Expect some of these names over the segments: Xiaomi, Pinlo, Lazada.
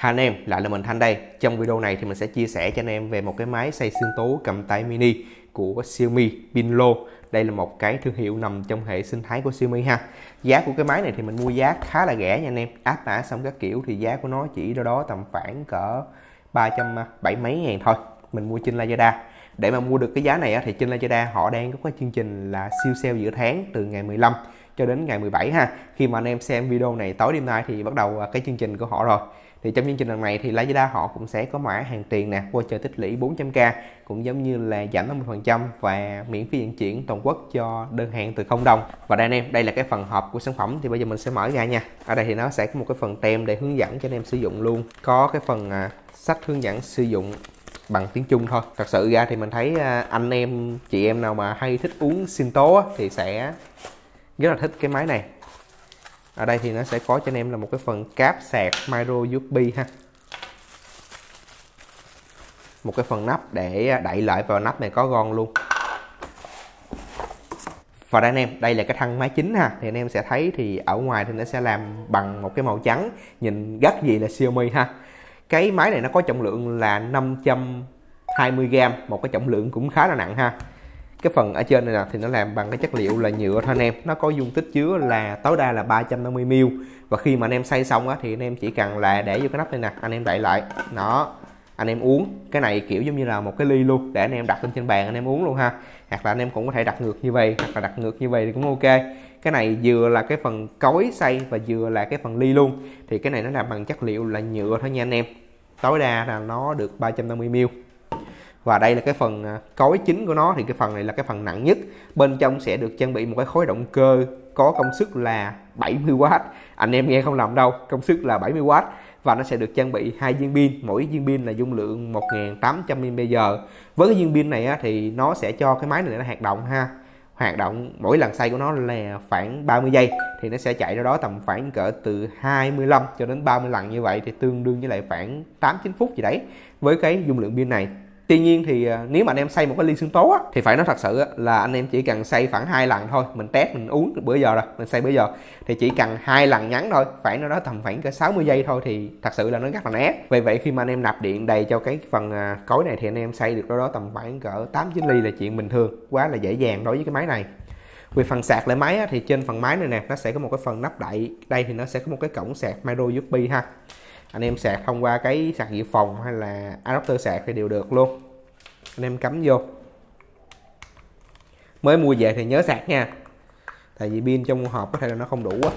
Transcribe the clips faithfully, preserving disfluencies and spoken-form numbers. Hai anh em, lại là mình Thanh đây. Trong video này thì mình sẽ chia sẻ cho anh em về một cái máy xay sinh tố cầm tay mini của Xiaomi Pinlo. Đây là một cái thương hiệu nằm trong hệ sinh thái của Xiaomi ha. Giá của cái máy này thì mình mua giá khá là rẻ nha anh em. Áp mã xong các kiểu thì giá của nó chỉ đâu đó tầm khoảng cỡ ba trăm bảy mấy ngàn thôi. Mình mua trên Lazada. Để mà mua được cái giá này thì trên Lazada họ đang có cái chương trình là siêu sale giữa tháng từ ngày mười lăm cho đến ngày mười bảy ha. Khi mà anh em xem video này tối đêm nay thì bắt đầu cái chương trình của họ rồi. Thì trong chương trình lần này thì Lazada họ cũng sẽ có mã hàng tiền nè, voucher tích lũy bốn trăm k cũng giống như là giảm năm mươi phần trăm và miễn phí vận chuyển toàn quốc cho đơn hàng từ không đồng. Và đây anh em, đây là cái phần hộp của sản phẩm thì bây giờ mình sẽ mở ra nha. Ở đây thì nó sẽ có một cái phần tem để hướng dẫn cho anh em sử dụng luôn. Có cái phần à, sách hướng dẫn sử dụng bằng tiếng Trung thôi. Thật sự ra thì mình thấy anh em, chị em nào mà hay thích uống sinh tố thì sẽ rất là thích cái máy này. Ở đây thì nó sẽ có cho anh em là một cái phần cáp sạc micro u ét bê ha. Một cái phần nắp để đậy lại, vào nắp này có gòn luôn. Và đây anh em, đây là cái thân máy chính ha. Thì anh em sẽ thấy thì ở ngoài thì nó sẽ làm bằng một cái màu trắng, nhìn rất gì là Xiaomi ha. Cái máy này nó có trọng lượng là năm trăm hai mươi gam, một cái trọng lượng cũng khá là nặng ha. Cái phần ở trên này nè thì nó làm bằng cái chất liệu là nhựa thôi anh em. Nó có dung tích chứa là tối đa là ba trăm năm mươi mi li lít. Và khi mà anh em xay xong á, thì anh em chỉ cần là để vô cái nắp này nè, anh em đậy lại. Đó, anh em uống. Cái này kiểu giống như là một cái ly luôn, để anh em đặt lên trên bàn anh em uống luôn ha. Hoặc là anh em cũng có thể đặt ngược như vậy, hoặc là đặt ngược như vậy thì cũng ok. Cái này vừa là cái phần cối xay và vừa là cái phần ly luôn. Thì cái này nó làm bằng chất liệu là nhựa thôi nha anh em. Tối đa là nó được ba trăm năm mươi mi li lít. Và đây là cái phần cối chính của nó, thì cái phần này là cái phần nặng nhất. Bên trong sẽ được trang bị một cái khối động cơ có công suất là bảy mươi oát. Anh em nghe không lầm đâu, công suất là bảy mươi oát. Và nó sẽ được trang bị hai viên pin, mỗi viên pin là dung lượng một nghìn tám trăm mi li am pe giờ. Với cái viên pin này á, thì nó sẽ cho cái máy này nó hoạt động ha. Hoạt động mỗi lần xay của nó là khoảng ba mươi giây, thì nó sẽ chạy ra đó tầm khoảng cỡ từ hai mươi lăm cho đến ba mươi lần như vậy, thì tương đương với lại khoảng tám chín phút gì đấy với cái dung lượng pin này. Tuy nhiên thì nếu mà anh em xay một cái ly sinh tố á, thì phải nói thật sự á, là anh em chỉ cần xay khoảng hai lần thôi. Mình test mình uống bữa giờ rồi, mình xay bữa giờ thì chỉ cần hai lần ngắn thôi, phải nó đó tầm khoảng cỡ sáu mươi giây thôi, thì thật sự là nó rất là nét. Vì vậy khi mà anh em nạp điện đầy cho cái phần cối này thì anh em xay được đâu đó tầm khoảng cỡ tám chín ly là chuyện bình thường, quá là dễ dàng đối với cái máy này. Về phần sạc lại máy á, thì trên phần máy này nè nó sẽ có một cái phần nắp đậy. Đây thì nó sẽ có một cái cổng sạc micro u ét bê ha. Anh em sạc thông qua cái sạc dự phòng hay là adapter sạc thì đều được luôn. Anh em cắm vô. Mới mua về thì nhớ sạc nha, tại vì pin trong hộp có thể là nó không đủ á.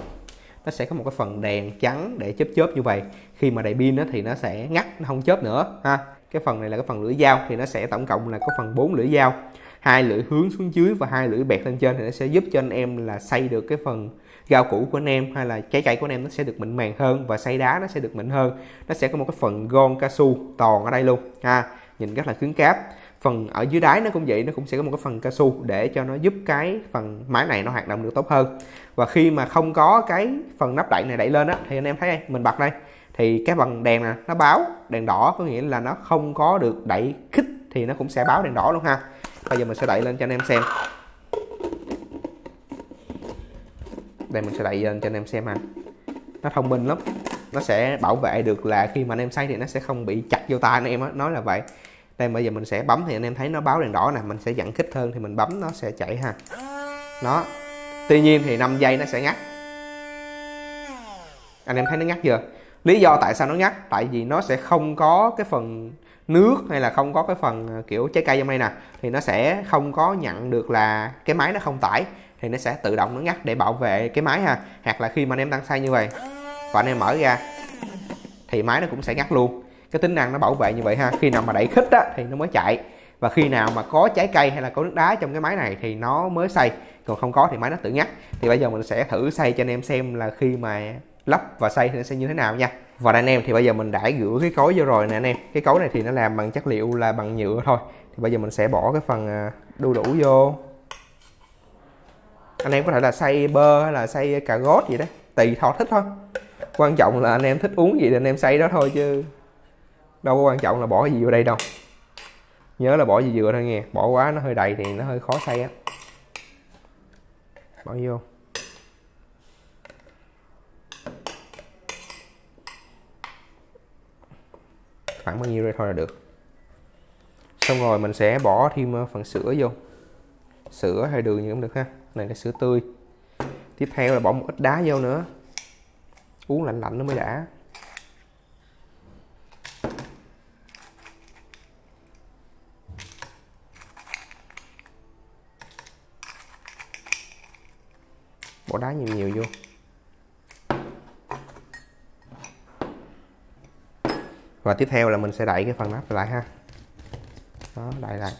Nó sẽ có một cái phần đèn trắng để chớp chớp như vậy. Khi mà đầy pin thì nó sẽ ngắt, nó không chớp nữa ha. Cái phần này là cái phần lưỡi dao, thì nó sẽ tổng cộng là có phần bốn lưỡi dao, hai lưỡi hướng xuống dưới và hai lưỡi bẹt lên trên, thì nó sẽ giúp cho anh em là xay được cái phần rau củ của anh em hay là trái cây của anh em nó sẽ được mịn màng hơn, và xay đá nó sẽ được mịn hơn. Nó sẽ có một cái phần gòn cao su tròn ở đây luôn ha, nhìn rất là cứng cáp. Phần ở dưới đáy nó cũng vậy, nó cũng sẽ có một cái phần cao su để cho nó giúp cái phần máy này nó hoạt động được tốt hơn. Và khi mà không có cái phần nắp đậy này đẩy lên á, thì anh em thấy mình bật đây thì cái phần đèn nè nó báo đèn đỏ, có nghĩa là nó không có được đẩy khích thì nó cũng sẽ báo đèn đỏ luôn ha. Bây giờ mình sẽ đẩy lên cho anh em xem. Đây mình sẽ đẩy lên cho anh em xem ha. Nó thông minh lắm, nó sẽ bảo vệ được là khi mà anh em xay thì nó sẽ không bị chặt vô tay anh em á, nói là vậy. Đây bây giờ mình sẽ bấm thì anh em thấy nó báo đèn đỏ nè, mình sẽ dẫn kích hơn thì mình bấm nó sẽ chạy ha. Nó. Tuy nhiên thì năm giây nó sẽ ngắt. Anh em thấy nó ngắt chưa? Lý do tại sao nó ngắt, tại vì nó sẽ không có cái phần nước hay là không có cái phần kiểu trái cây trong đây nè, thì nó sẽ không có nhận được là cái máy nó không tải, thì nó sẽ tự động nó ngắt để bảo vệ cái máy ha. Hoặc là khi mà anh em đang xay như vậy và anh em mở ra thì máy nó cũng sẽ ngắt luôn. Cái tính năng nó bảo vệ như vậy ha. Khi nào mà đẩy khít á thì nó mới chạy, và khi nào mà có trái cây hay là có nước đá trong cái máy này thì nó mới xay, còn không có thì máy nó tự ngắt. Thì bây giờ mình sẽ thử xay cho anh em xem là khi mà lắp và xay thì nó sẽ như thế nào nha. Và đây anh em, thì bây giờ mình đã rửa cái cối vô rồi nè anh em. Cái cối này thì nó làm bằng chất liệu là bằng nhựa thôi. Thì bây giờ mình sẽ bỏ cái phần đu đủ vô. Anh em có thể là xay bơ hay là xay cà rốt gì đó, tùy thọ thích thôi. Quan trọng là anh em thích uống gì thì anh em xay đó thôi, chứ đâu có quan trọng là bỏ gì vô đây đâu. Nhớ là bỏ gì dừa thôi nghe, bỏ quá nó hơi đầy thì nó hơi khó xay á. Bỏ vô. khoảng bao nhiêu đây thôi là được. Xong rồi mình sẽ bỏ thêm phần sữa vô, sữa hay đường gì cũng được ha, này là sữa tươi. Tiếp theo là bỏ một ít đá vô nữa, uống lạnh lạnh nó mới đã. Bỏ đá nhiều nhiều vô. Và tiếp theo là mình sẽ đậy cái phần nắp lại ha. Đó, đậy lại.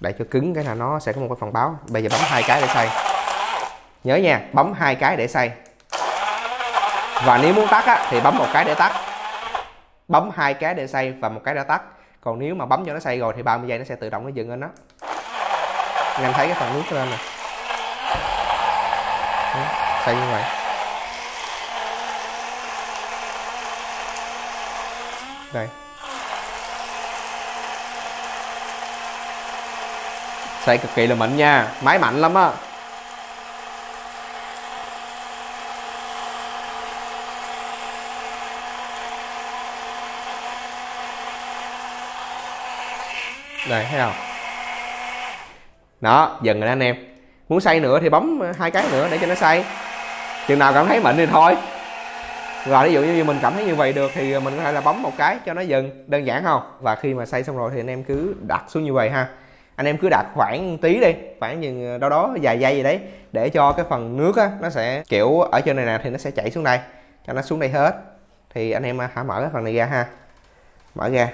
Đậy cho cứng, cái là nó sẽ có một cái phần báo. Bây giờ bấm hai cái để xoay. Nhớ nha, bấm hai cái để xoay. Và nếu muốn tắt á, thì bấm một cái để tắt. Bấm hai cái để xoay và một cái đã tắt. Còn nếu mà bấm cho nó xoay rồi thì ba mươi giây nó sẽ tự động nó dừng lên đó. Anh em thấy cái phần nước lên nè. Xoay như vậy. Đây. Xoay cực kỳ là mạnh nha, máy mạnh lắm á. Đây thấy không? Đó, dừng rồi đó anh em. Muốn xoay nữa thì bấm hai cái nữa để cho nó xoay. Chừng nào cảm thấy mạnh thì thôi. Rồi ví dụ như mình cảm thấy như vậy được thì mình có thể là bấm một cái cho nó dừng, đơn giản không? Và khi mà xoay xong rồi thì anh em cứ đặt xuống như vậy ha. Anh em cứ đặt khoảng tí đi, khoảng chừng đâu đó vài giây gì đấy, để cho cái phần nước á, nó sẽ kiểu ở trên này nè thì nó sẽ chảy xuống đây, cho nó xuống đây hết. Thì anh em hãy mở cái phần này ra ha, mở ra.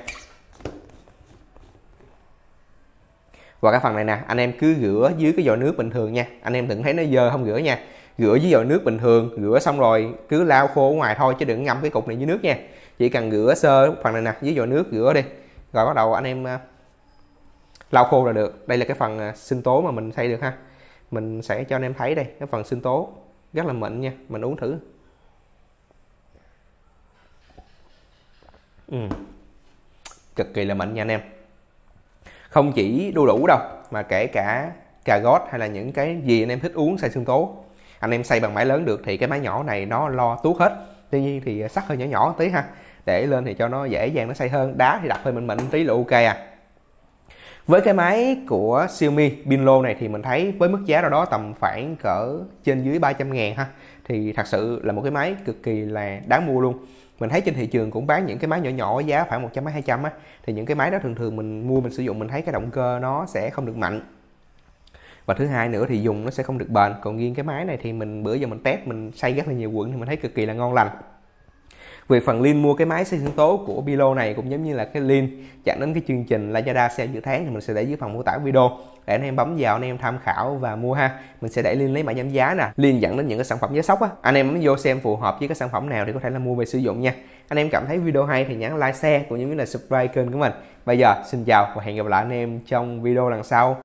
Và cái phần này nè, anh em cứ rửa dưới cái vòi nước bình thường nha. Anh em đừng thấy nó dơ không rửa nha. Rửa dưới vòi nước bình thường, rửa xong rồi cứ lau khô ở ngoài thôi, chứ đừng ngâm cái cục này dưới nước nha. Chỉ cần rửa sơ phần này nè, dưới vòi nước rửa đi. Rồi bắt đầu anh em lau khô là được. Đây là cái phần sinh tố mà mình xay được ha. Mình sẽ cho anh em thấy đây, cái phần sinh tố rất là mịn nha, mình uống thử. Ừ. Cực kỳ là mịn nha anh em. Không chỉ đu đủ đâu mà kể cả cà gót hay là những cái gì anh em thích uống xay sinh tố. Anh em xay bằng máy lớn được thì cái máy nhỏ này nó lo tuốt hết. Tuy nhiên thì sắc hơi nhỏ nhỏ tí ha, để lên thì cho nó dễ dàng nó xay hơn. Đá thì đặt hơi mịn mịn tí là ok à. Với cái máy của Xiaomi Pinlo này thì mình thấy với mức giá nào đó tầm khoảng cỡ trên dưới ba trăm ngàn ha, thì thật sự là một cái máy cực kỳ là đáng mua luôn. Mình thấy trên thị trường cũng bán những cái máy nhỏ nhỏ giá khoảng một trăm hai trăm á, thì những cái máy đó thường thường mình mua mình sử dụng mình thấy cái động cơ nó sẽ không được mạnh. Và thứ hai nữa thì dùng nó sẽ không được bền. Còn riêng cái máy này thì mình bữa giờ mình test, mình xay rất là nhiều quận thì mình thấy cực kỳ là ngon lành. Về phần link mua cái máy xay sinh tố của Pinlo này cũng giống như là cái link dẫn đến cái chương trình Lazada sale giữa tháng thì mình sẽ để dưới phần mô tả video, để anh em bấm vào anh em tham khảo và mua ha. Mình sẽ để link lấy mã giảm giá nè, link dẫn đến những cái sản phẩm giá sốc á, anh em bấm vô xem phù hợp với cái sản phẩm nào thì có thể là mua về sử dụng nha. Anh em cảm thấy video hay thì nhắn like, share cũng như là subscribe kênh của mình. Bây giờ xin chào và hẹn gặp lại anh em trong video lần sau.